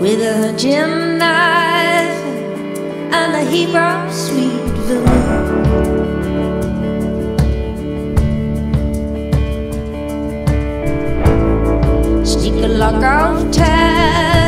With a gym knife and a heap of sweet villain, sneak a lock of tab.